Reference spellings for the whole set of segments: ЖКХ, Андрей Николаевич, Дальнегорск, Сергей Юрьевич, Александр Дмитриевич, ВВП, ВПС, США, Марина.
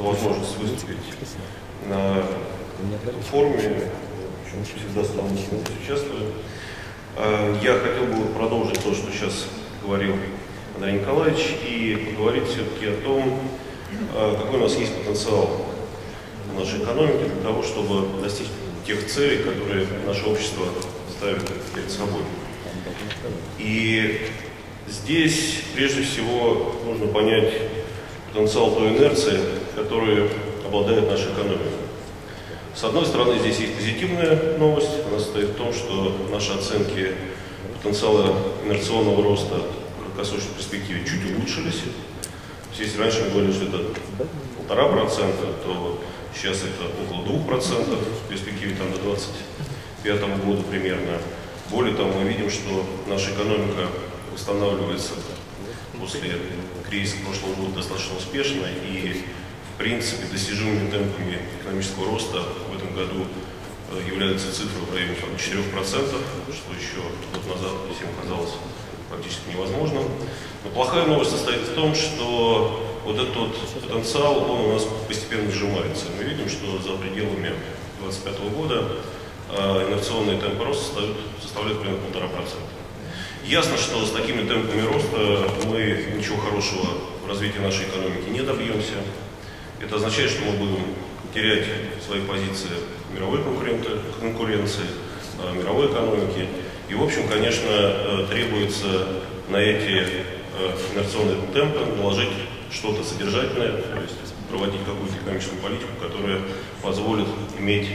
за возможность выступить на форуме. Всегда с вами участвую. Я хотел бы продолжить то, что сейчас говорил Андрей Николаевич, и поговорить все-таки о том, какой у нас есть потенциал в нашей экономике для того, чтобы достичь тех целей, которые наше общество ставит перед собой. И здесь, прежде всего, нужно понять потенциал той инерции, которой обладает наша экономика. С одной стороны, здесь есть позитивная новость. Она состоит в том, что наши оценки потенциала инерционного роста в краткосрочной перспективе чуть улучшились. Если раньше мы говорили, что это 1,5%, то сейчас это около 2% в перспективе там, до 2025 года примерно. Более того, мы видим, что наша экономика восстанавливается после кризиса прошлого года достаточно успешно и, в принципе, достижимыми темпами экономического роста в этом году являются цифры в районе 4%, что еще год назад всем казалось практически невозможным. Но плохая новость состоит в том, что вот этот потенциал, он у нас постепенно сжимается. Мы видим, что за пределами 2025 года инерционные темпы роста составляют примерно 1,5%. Ясно, что с такими темпами роста мы ничего хорошего в развитии нашей экономики не добьемся. Это означает, что мы будем терять свои позиции мировой конкуренции, мировой экономики. И, в общем, конечно, требуется на эти инерционные темпы наложить что-то содержательное, то есть проводить какую-то экономическую политику, которая позволит иметь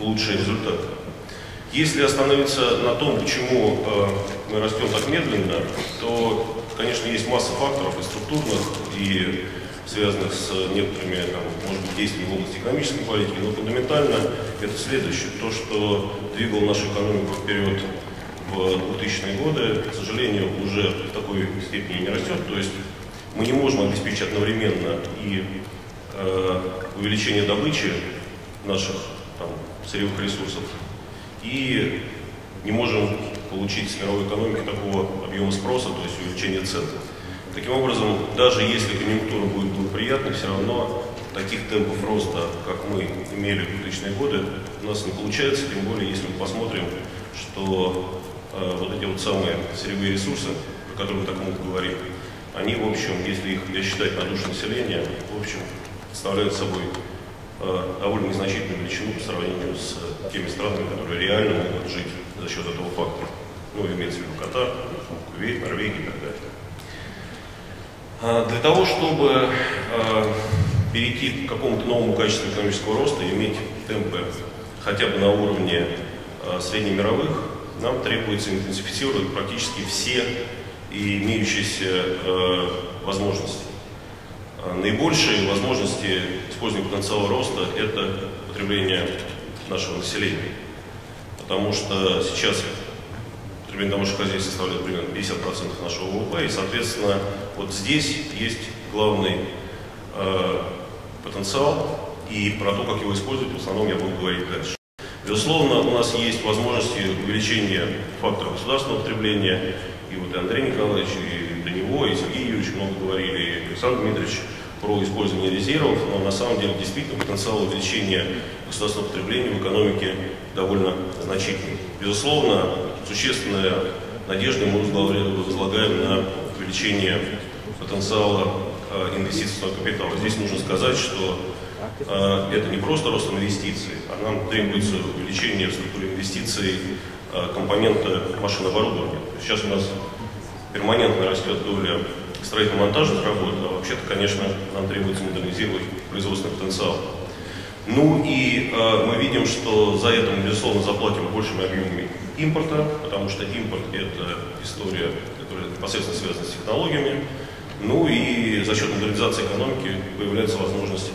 лучшие результаты. Если остановиться на том, почему мы растем так медленно, то, конечно, есть масса факторов и структурных, и связанных с некоторыми, там, может быть, действиями в области экономической политики, но фундаментально это следующее. То, что двигало нашу экономику вперед в 2000-е годы, к сожалению, уже в такой степени не растет. То есть мы не можем обеспечить одновременно и увеличение добычи наших сырьевых ресурсов, и не можем получить с мировой экономики такого объема спроса, то есть увеличение цен. Таким образом, даже если конъюнктура будет благоприятной, все равно таких темпов роста, как мы имели в 2000-е годы, у нас не получается, тем более, если мы посмотрим, что вот эти вот самые сырьевые ресурсы, о которых мы так много говорим, они, в общем, если их считать на душу населения, в общем, представляют собой довольно незначительную величину по сравнению с теми странами, которые реально могут жить за счет этого фактора. Ну, имеется в виду Катар, Кувейт, Норвегия и так далее. Для того, чтобы перейти к какому-то новому качеству экономического роста и иметь темпы хотя бы на уровне среднемировых, нам требуется интенсифицировать практически все имеющиеся возможности. Наибольшие возможности использования потенциала роста – это потребление нашего населения, потому что сейчас потребление домашних хозяйств составляет примерно 50% нашего ВВП, и, соответственно, вот здесь есть главный потенциал, и про то, как его использовать, в основном я буду говорить дальше. Безусловно, у нас есть возможности увеличения фактора государственного потребления, и вот и Андрей Николаевич, и до него, и Сергей Юрьевич много говорили, и Александр Дмитриевич про использование резервов, но на самом деле действительно потенциал увеличения государственного потребления в экономике довольно значительный. Безусловно, существенная надежда мы возлагаем на увеличение потенциала инвестиционного капитала. Здесь нужно сказать, что это не просто рост инвестиций, а нам требуется увеличение в структуре инвестиций компонента машинооборудования. Сейчас у нас перманентно растет доля строительно-монтажных работ, а вообще-то, конечно, нам требуется модернизировать производственный потенциал. Ну и мы видим, что за это мы, безусловно, заплатим большими объемами импорта, потому что импорт – это история, которая непосредственно связана с технологиями. Ну и за счет модернизации экономики появляется возможность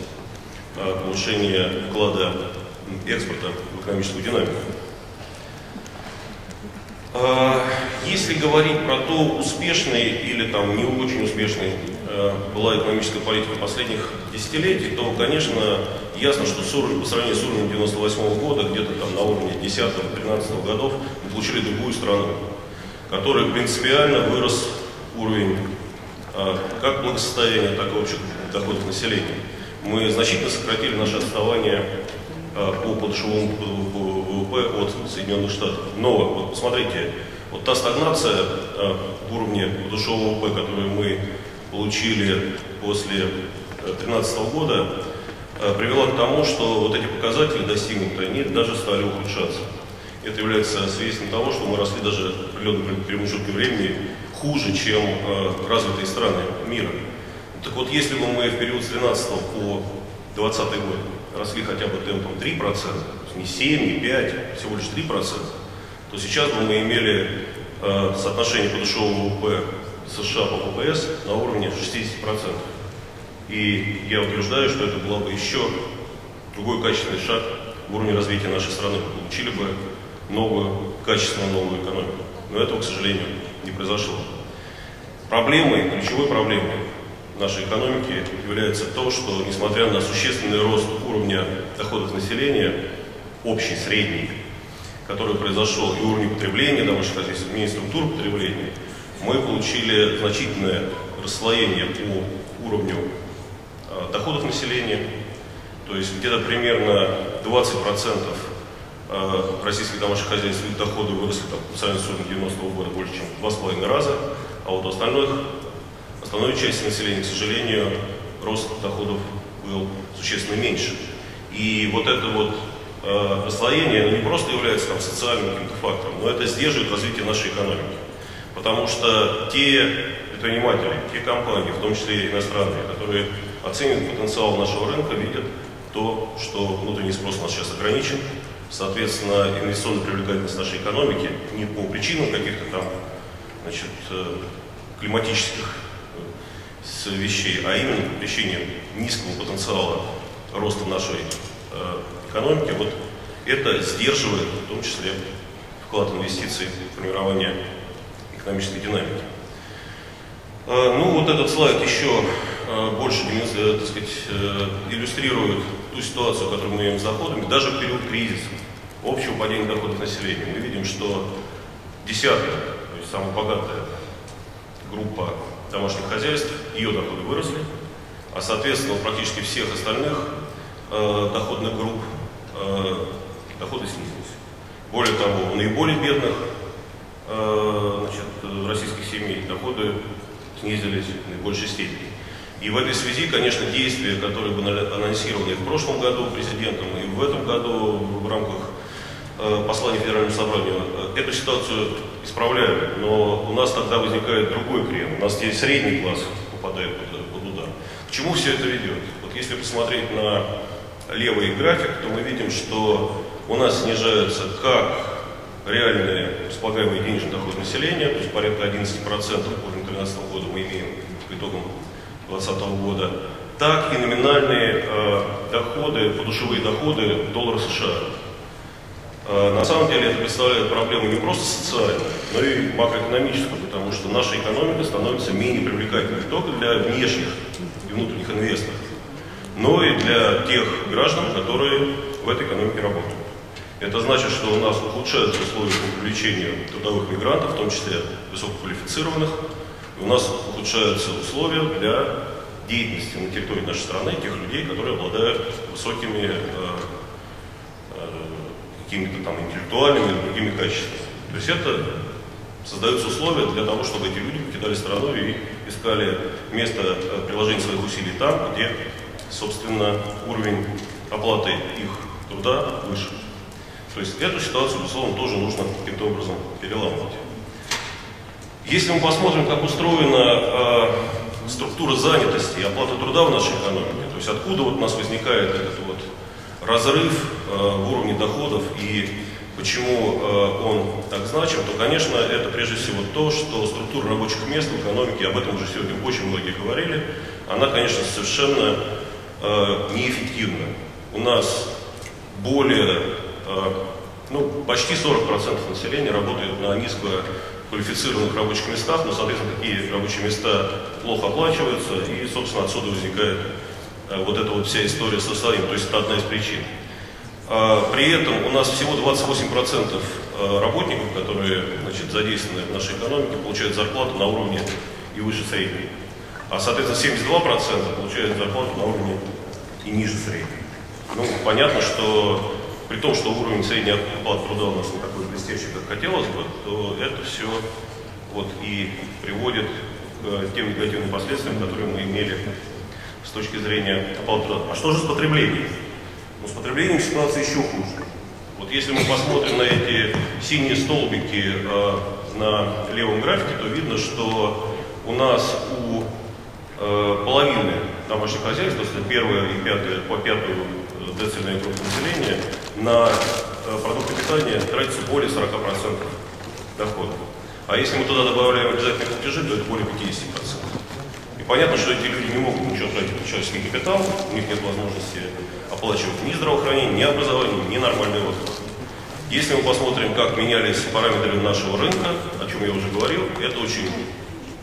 повышения вклада экспорта в экономическую динамику. Если говорить про то, успешной или там, не очень успешной была экономическая политика последних десятилетий, то, конечно, ясно, что по сравнению с уровнем 1998 года, где-то там на уровне 10-13 годов, мы получили другую страну, которая принципиально вырос уровень как благосостояния, так и общих доходов населения. мы значительно сократили наше отставание по подушевому ВВП от Соединенных Штатов. Но вот посмотрите, вот та стагнация в уровне подушевого ВВП, которую мы получили после 2013 года, привела к тому, что вот эти показатели достигнутые, они даже стали ухудшаться. Это является свидетельством того, что мы росли даже в определенном промежутке времени хуже, чем развитые страны мира. Так вот, если бы мы в период с 2013 по 2020 год росли хотя бы темпом 3%, то есть не 7, не 5, всего лишь 3%, то сейчас бы мы имели соотношение подушевого ВВП США по ВПС на уровне 60%. И я утверждаю, что это было бы еще другой качественный шаг в уровне развития нашей страны. Мы получили бы новую, качественно новую экономику. Но этого, к сожалению, не произошло. Проблемой, ключевой проблемой нашей экономики является то, что, несмотря на существенный рост уровня доходов населения, общий, средний, который произошел, и уровень потребления, домашних хозяйственных структур потребления, мы получили значительное расслоение по уровню доходов населения, то есть где-то примерно 20% российских домашних хозяйств доходы выросли по сравнению с уровнем 90-го года больше, чем в 2,5 раза, а вот остальной части населения, к сожалению, рост доходов был существенно меньше. И вот это вот расслоение, оно не просто является там социальным каким-то фактором, но это сдерживает развитие нашей экономики. Потому что те предприниматели, те компании, в том числе и иностранные, которые оценивают потенциал нашего рынка, видят то, что внутренний спрос у нас сейчас ограничен. Соответственно, инвестиционная привлекательность нашей экономики не по причинам каких-то там, значит, климатических вещей, а именно по причине низкого потенциала роста нашей экономики. Вот это сдерживает, в том числе, вклад инвестиций в формирование экономической динамики. Ну, вот этот слайд еще больше, так сказать, иллюстрирует ту ситуацию, которую мы имеем с доходами, даже в период кризиса, общего падения доходов населения. Мы видим, что десятая, то есть самая богатая группа домашних хозяйств, ее доходы выросли, а соответственно у практически всех остальных доходных групп доходы снизились. Более того, у наиболее бедных российских семей доходы снизились в наибольшей степени. И в этой связи, конечно, действия, которые были анонсированы и в прошлом году президентом, и в этом году в рамках послания Федеральному собранию, эту ситуацию исправляли. Но у нас тогда возникает другой крен. У нас здесь средний класс попадает под удар. К чему все это ведет? Вот если посмотреть на левый график, то мы видим, что у нас снижаются как реальные располагаемые денежные доходы населения, то есть порядка 11% по 2013 году мы имеем по итогам 2020 года, так и номинальные доходы, подушевые доходы в долларах США. На самом деле это представляет проблему не просто социальную, но и макроэкономическую, потому что наша экономика становится менее привлекательной не только для внешних и внутренних инвесторов, но и для тех граждан, которые в этой экономике работают. Это значит, что у нас ухудшаются условия по привлечению трудовых мигрантов, в том числе высококвалифицированных, и у нас ухудшаются условия для деятельности на территории нашей страны тех людей, которые обладают высокими какими-то там интеллектуальными или другими качествами. То есть это создаются условия для того, чтобы эти люди покидали страну и искали место приложения своих усилий там, где, собственно, уровень оплаты их труда выше. То есть эту ситуацию, безусловно, тоже нужно каким-то образом переломать. Если мы посмотрим, как устроена структура занятости и оплаты труда в нашей экономике, то есть откуда вот у нас возникает этот вот разрыв в уровне доходов и почему он так значим, то, конечно, это прежде всего то, что структура рабочих мест в экономике, об этом уже сегодня очень многие говорили, она, конечно, совершенно неэффективна. У нас более, почти 40% населения работает на низкоквалифицированных рабочих местах, но, соответственно, такие рабочие места плохо оплачиваются, и, собственно, отсюда возникает вот эта вот вся история с социальным, то есть это одна из причин. При этом у нас всего 28% работников, которые, значит, задействованы в нашей экономике, получают зарплату на уровне и выше средней. А, соответственно, 72% получают зарплату на уровне и ниже средней. Ну, понятно, что при том, что уровень средней оплаты труда у нас не такой блестящий, как хотелось бы, то это все вот и приводит к тем негативным последствиям, которые мы имели с точки зрения оплаты труда. А что же с потреблением? Ну, с потреблением ситуация еще хуже. Вот если мы посмотрим на эти синие столбики на левом графике, то видно, что у нас у половины домашних хозяйств, то есть первая и пятая, по пятую децильную группу населения, на продукты питания тратится более 40% дохода. А если мы туда добавляем обязательные платежи, то это более 50%. И понятно, что эти люди не могут ничего тратить на человеческий капитал, у них нет возможности оплачивать ни здравоохранение, ни образование, ни нормальный отдых. Если мы посмотрим, как менялись параметры нашего рынка, о чем я уже говорил, это очень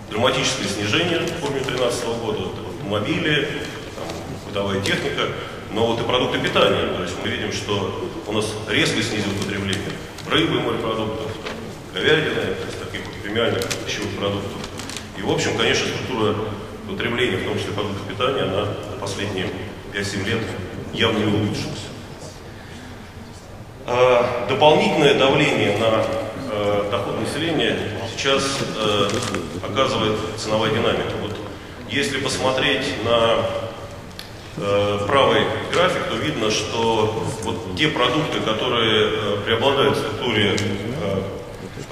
драматическое снижение в форме 2013 года, автомобили, бытовая техника, но вот и продукты питания. То есть мы видим, что у нас резко снизилось потребление рыбы, морепродуктов, говядины, то есть таких премиальных пищевых продуктов. И, в общем, конечно, структура потребления, в том числе продуктов питания, она за последние 5-7 лет явно не улучшилась. Дополнительное давление на доход населения сейчас оказывает ценовая динамика. Вот если посмотреть на правый график, то видно, что вот те продукты, которые преобладают в структуре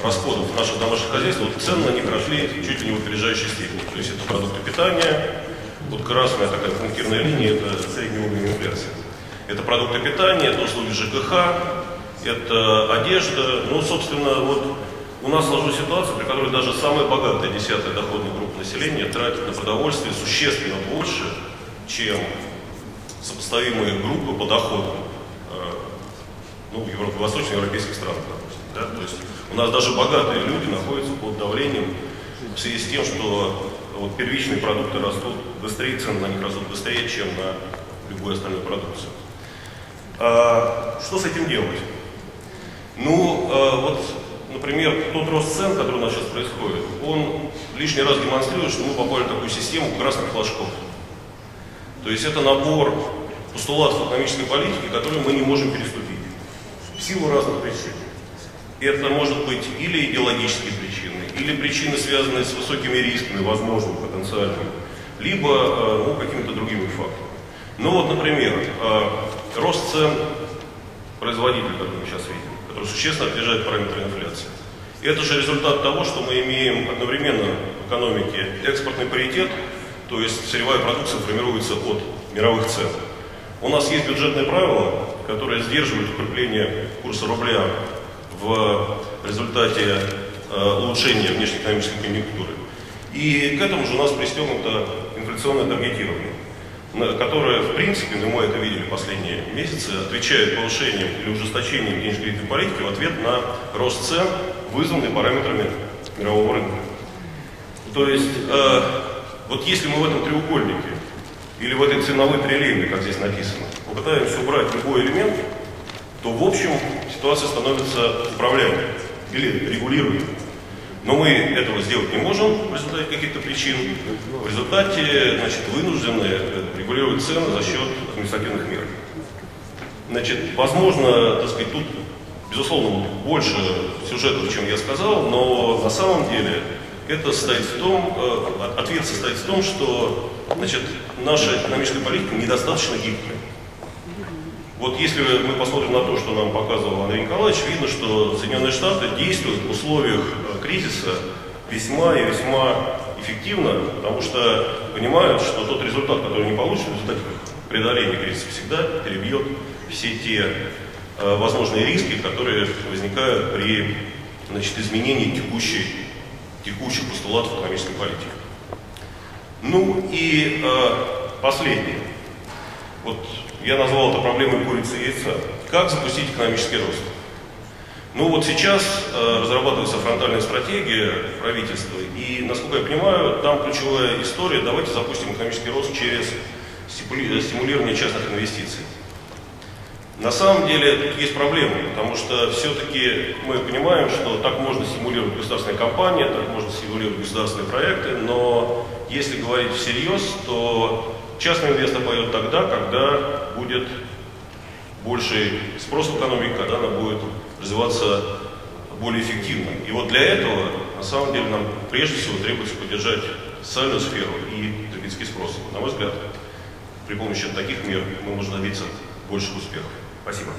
расходов нашего домашнего хозяйства, вот цены на них росли чуть ли не в опережающей степени. То есть это продукты питания, вот красная такая пунктирная линия – это средний уровень инфляции. Это продукты питания, это услуги ЖКХ, это одежда. Ну, собственно, вот у нас сложилась ситуация, при которой даже самая богатая десятая доходная группа населения тратит на продовольствие существенно больше, чем сопоставимые группы по доходу ну, восточноевропейских стран. Да? То есть у нас даже богатые люди находятся под давлением в связи с тем, что вот, первичные продукты растут быстрее, цены на них растут быстрее, чем на любую остальную продукцию. Что с этим делать? Ну, вот, например, тот рост цен, который у нас сейчас происходит, он лишний раз демонстрирует, что мы попали в такую систему красных флажков. То есть это набор постулатов экономической политики, которые мы не можем переступить в силу разных причин. Это может быть или идеологические причины, или причины, связанные с высокими рисками, возможными, потенциальными, либо ну, какими-то другими факторами. Ну вот, например, рост цен производителей, как мы сейчас видим, который существенно опережает параметры инфляции. И это же результат того, что мы имеем одновременно в экономике экспортный паритет, то есть сырьевая продукция формируется от мировых цен. У нас есть бюджетные правила, которые сдерживают укрепление курса рубля в результате улучшения внешнеэкономической конъюнктуры. И к этому же у нас пристегнуто инфляционное таргетирование, которое, в принципе, мы это видели последние месяцы, отвечает повышением или ужесточением денежно-кредитной политики в ответ на рост цен, вызванный параметрами мирового рынка. То есть вот если мы в этом треугольнике или в этой ценовой трилемме, как здесь написано, попытаемся убрать любой элемент, то в общем ситуация становится управляемой или регулируемой. Но мы этого сделать не можем в результате каких-то причин. В результате, значит, вынуждены регулировать цены за счет административных мер. Значит, возможно, так сказать, тут, безусловно, больше сюжетов, чем я сказал, но на самом деле это состоит в том, ответ состоит в том, что, значит, наша экономическая политика недостаточно гибкая. Вот если мы посмотрим на то, что нам показывал Андрей Николаевич, видно, что Соединенные Штаты действуют в условиях кризиса весьма и весьма эффективно, потому что понимают, что тот результат, который они получат в результате преодоления кризиса, всегда перебьет все те возможные риски, которые возникают при, значит, изменении текущих постулатов экономической политики. Ну и последнее. Вот я назвал это проблемой курицы и яйца. Как запустить экономический рост? Ну вот сейчас разрабатывается фронтальная стратегия правительства, и, насколько я понимаю, там ключевая история: давайте запустим экономический рост через стимулирование частных инвестиций. На самом деле тут есть проблема, потому что все-таки мы понимаем, что так можно стимулировать государственные компании, так можно стимулировать государственные проекты, но если говорить всерьез, то Частный инвестор пойдет тогда, когда будет больше спрос в экономике, когда она будет развиваться более эффективно. И вот для этого, на самом деле, нам прежде всего требуется поддержать социальную сферу и потребительский спрос. На мой взгляд, при помощи таких мер мы можем добиться больших успехов. Спасибо.